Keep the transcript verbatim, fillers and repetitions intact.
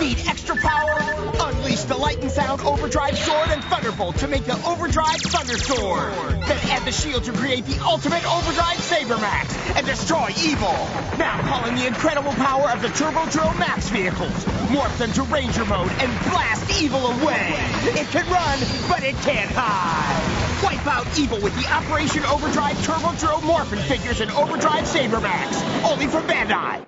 Need extra power? Unleash the Light and Sound Overdrive Sword and Thunderbolt to make the Overdrive Thunder Sword. Then add the shield to create the ultimate Overdrive Saber Max and destroy evil. Now call in the incredible power of the Turbo Drill Max vehicles. Morph them to Ranger mode and blast evil away. It can run, but it can't hide. Wipe out evil with the Operation Overdrive Turbo Drill Morphin figures and Overdrive Saber Max. Only from Bandai.